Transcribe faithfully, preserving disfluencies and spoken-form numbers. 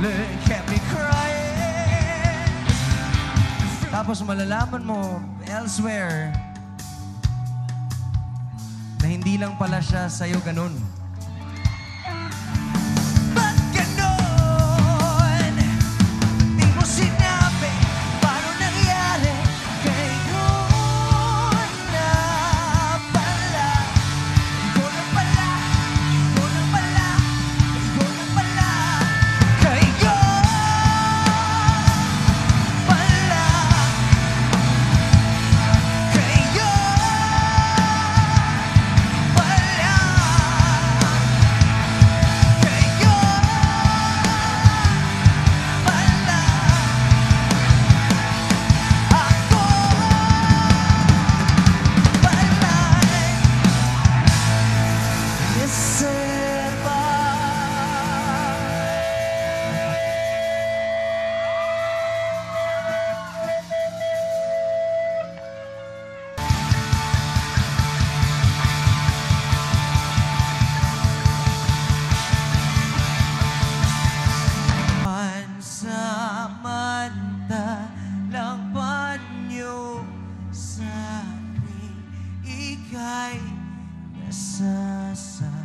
Look at me crying. Tapos malalaman mo elsewhere na hindi lang pala siya sa'yo ganun. Ba't ganun? Di mo sinabi, paano nangyari kay nun na pala? Ikaw na pala, ikaw na pala, ikaw na pala kayo pala kayo pala kayo pala ako pala iserba. Pansamantalang panyo sa akin, ika'y nasasaktan.